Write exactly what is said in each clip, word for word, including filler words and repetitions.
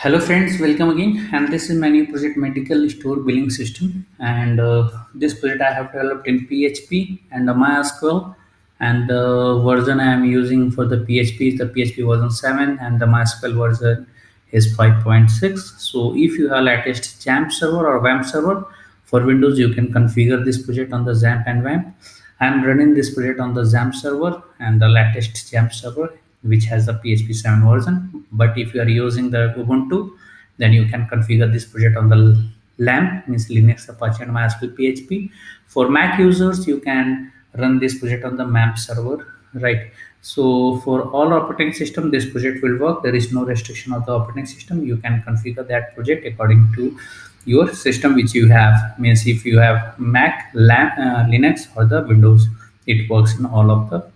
Hello friends, welcome again, and this is my new project, medical store billing system. And uh, this project I have developed in P H P and the MySQL, and the version I am using for the P H P is the P H P version seven and the MySQL version is five point six. So if you have latest XAMPP server or WAMP server for Windows, you can configure this project on the XAMPP and WAMP. I am running this project on the XAMPP server and the latest XAMPP server, which has the P H P seven version. But if you are using the Ubuntu, then you can configure this project on the LAMP, means Linux, Apache, and MySQL P H P. For Mac users, you can run this project on the MAMP server, right? So for all operating system, this project will work. There is no restriction of the operating system. You can configure that project according to your system which you have. Means if you have Mac, LAMP, uh, Linux, or the Windows, it works in all of the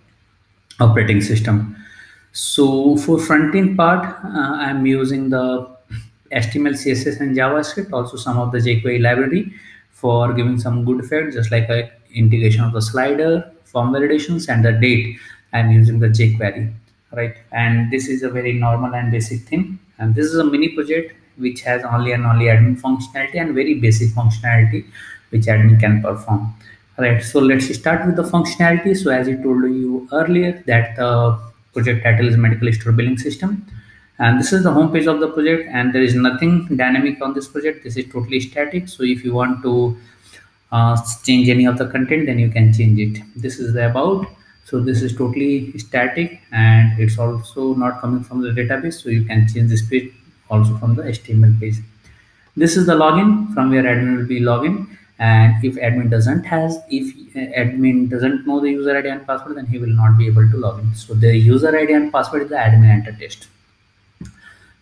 operating system. So for front-end part, uh, I'm using the H T M L, C S S, and JavaScript, also some of the jQuery library for giving some good effect, just like a integration of the slider, form validations, and the date. I'm using the jQuery, right? And this is a very normal and basic thing. And this is a mini project which has only and only admin functionality and very basic functionality which admin can perform. Right, so let's start with the functionality. So as I told you earlier, that the project title is medical store billing system, and this is the home page of the project, and there is nothing dynamic on this project. This is totally static, so if you want to uh, change any of the content, then you can change it. This is the about, so this is totally static, and it's also not coming from the database, so you can change this page also from the H T M L page. This is the login, from where admin will be login, and if admin doesn't has if admin doesn't know the user I D and password, then he will not be able to log in. So the user I D and password is the admin enter test.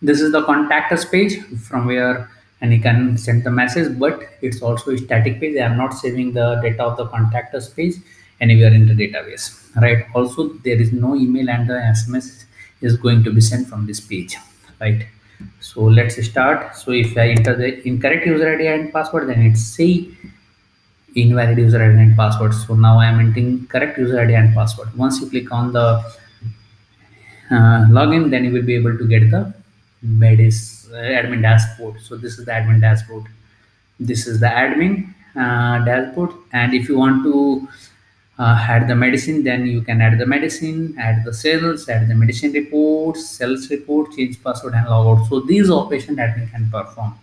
This is the contact us page, from where and he can send the message, but it's also a static page. They are not saving the data of the contact us page anywhere in the database, right? Also there is no email, and the S M S is going to be sent from this page, right? So let's start. So if I enter the incorrect user I D and password, then it's say invalid user I D and password. So now I am entering correct user I D and password. Once you click on the uh, login, then you will be able to get the medis, uh, admin dashboard. So this is the admin dashboard. This is the admin uh, dashboard. And if you want to uh, add the medicine, then you can add the medicine, add the sales, add the medicine reports, sales report, change password, and log out. So these operations admin can perform,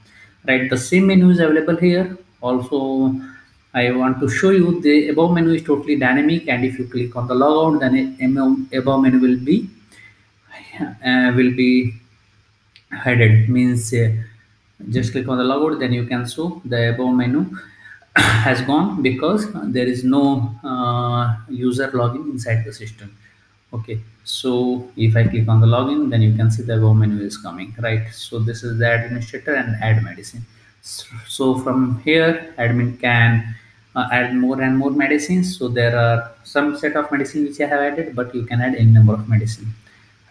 right? The same menu is available here. Also, I want to show you the above menu is totally dynamic, and if you click on the logout, then above menu will be uh, will be headed. Means uh, just click on the logout, then you can show the above menu has gone, because there is no uh, user login inside the system. Okay, so if I click on the login, then you can see the above menu is coming, right? So this is the administrator and add medicine. So from here admin can uh, add more and more medicines. So there are some set of medicine which I have added, but you can add any number of medicine,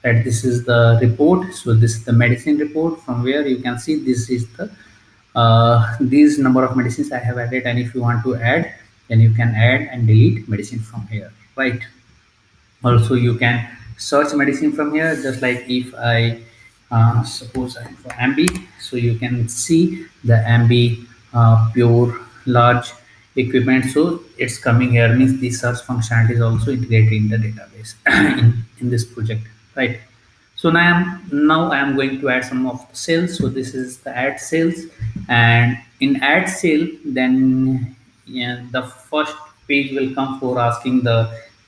right? This is the report. So this is the medicine report, from where you can see this is the uh, these number of medicines I have added, and if you want to add, then you can add and delete medicine from here, right? Also you can search medicine from here, just like if I Uh, suppose I'm for M B, so you can see the M B uh, pure large equipment. So it's coming here, means the search functionality is also integrated in the database in, in this project, right? So now I'm now I'm going to add some of the sales. So this is the add sales, and in add sale, then yeah, the first page will come for asking the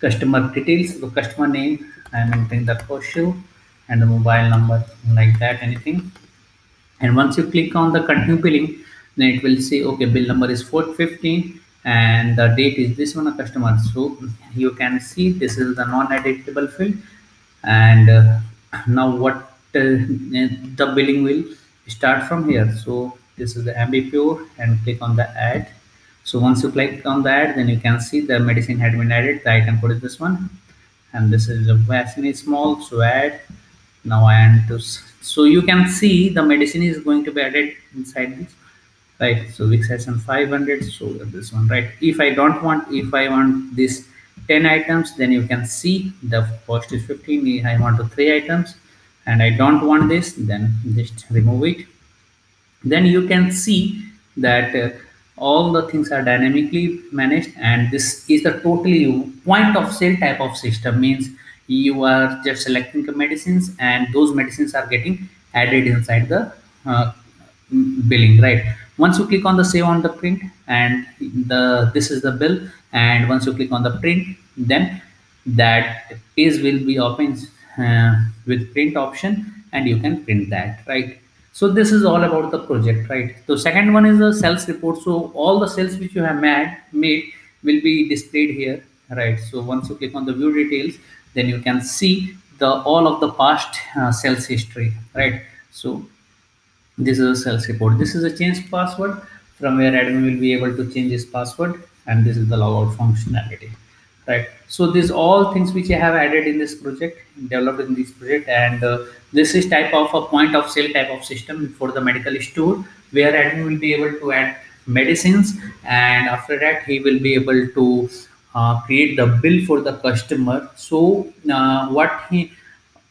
customer details, the customer name. I'm entering the Kaushal and the mobile number, like that, anything. And once you click on the continue billing, then it will say, okay, bill number is four fifteen and the date is this one, a customer. So you can see this is the non-editable field, and uh, now what uh, the billing will start from here. So this is the M B pure, and click on the add. So once you click on the add, then you can see the medicine had been added. The icon code is this one, and this is a vaccine small, so add. Now I am to, so you can see the medicine is going to be added inside this, right? So week session five hundred, so this one, right? If I don't want, if I want this ten items, then you can see the cost is fifteen. I want the three items, and I don't want this, then just remove it. Then you can see that uh, all the things are dynamically managed, and this is the totally point of sale type of system. Means you are just selecting the medicines and those medicines are getting added inside the uh, billing, right? Once you click on the save on the print, and the this is the bill, and once you click on the print, then that page will be opened uh, with print option, and you can print that, right? So this is all about the project, right? So second one is the sales report. So all the sales which you have made made will be displayed here, right? So once you click on the view details, then you can see the all of the past uh, sales history, right? So this is a sales report. This is a change password, from where admin will be able to change his password, and this is the logout functionality, right? So these all things which I have added in this project, developed in this project, and uh, this is type of a point of sale type of system for the medical store, where admin will be able to add medicines, and after that he will be able to uh, create the bill for the customer. So uh, what he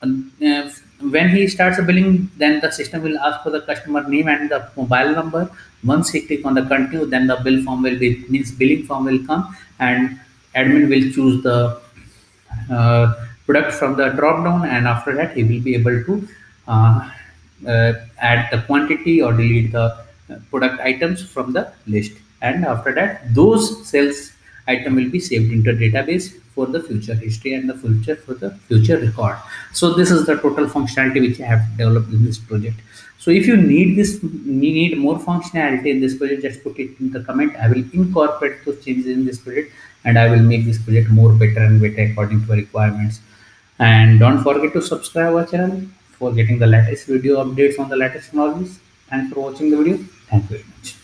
uh, when he starts billing, then the system will ask for the customer name and the mobile number. Once he click on the continue, then the bill form will be means billing form will come, and admin will choose the uh, product from the drop down, and after that he will be able to uh, uh, add the quantity or delete the product items from the list, and after that those sales item will be saved into database for the future history and the future for the future record. So this is the total functionality which I have developed in this project. So if you need this, need more functionality in this project, just put it in the comment. I will incorporate those changes in this project, and I will make this project more better and better according to the requirements. And don't forget to subscribe our channel for getting the latest video updates on the latest knowledge. And for watching the video, thank you very much.